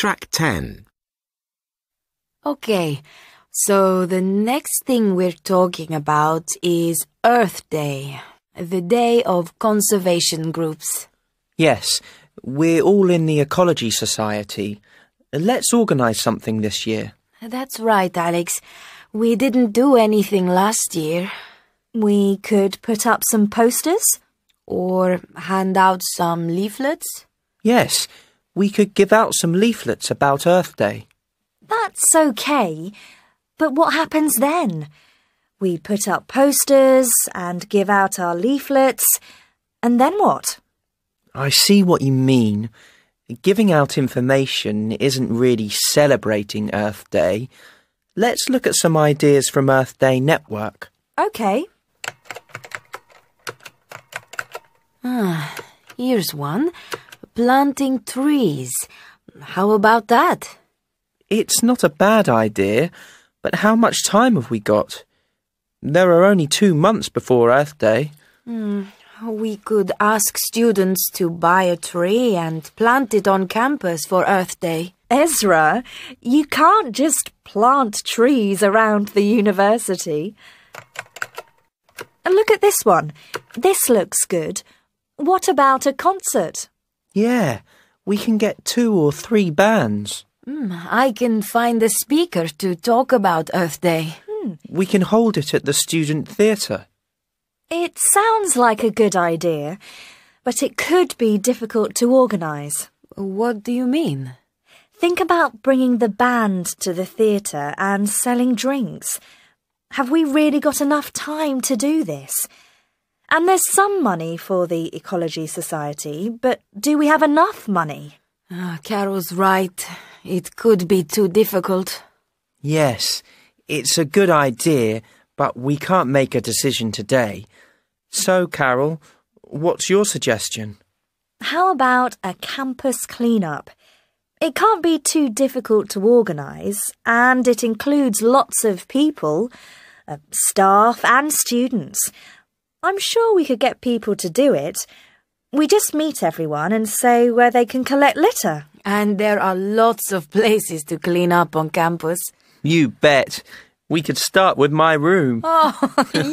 Track 10. Okay, so the next thing we're talking about is Earth Day, the day of conservation groups. Yes, we're all in the Ecology Society. Let's organise something this year. That's right, Alex. We didn't do anything last year. We could put up some posters or hand out some leaflets. Yes, we could give out some leaflets about Earth Day. That's okay, but what happens then? We put up posters and give out our leaflets, and then what? I see what you mean. Giving out information isn't really celebrating Earth Day. Let's look at some ideas from Earth Day Network. OK. Here's one. Planting trees. How about that? It's not a bad idea, but how much time have we got? There are only 2 months before Earth Day. We could ask students to buy a tree and plant it on campus for Earth Day. Ezra, you can't just plant trees around the university. Look at this one. This looks good. What about a concert? Yeah, we can get 2 or 3 bands. I can find a speaker to talk about Earth Day. We can hold it at the student theatre. It sounds like a good idea, but it could be difficult to organise. What do you mean? Think about bringing the band to the theatre and selling drinks. Have we really got enough time to do this? And there's some money for the Ecology Society, but do we have enough money? Carol's right. It could be too difficult. Yes, it's a good idea, but we can't make a decision today. So, Carol, what's your suggestion? How about a campus clean-up? It can't be too difficult to organise, and it includes lots of people, staff and students. I'm sure we could get people to do it. We just meet everyone and say where they can collect litter. And there are lots of places to clean up on campus. You bet. We could start with my room. Oh,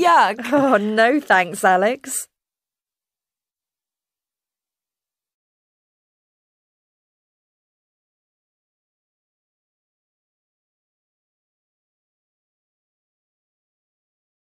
yuck. Oh, no thanks, Alex.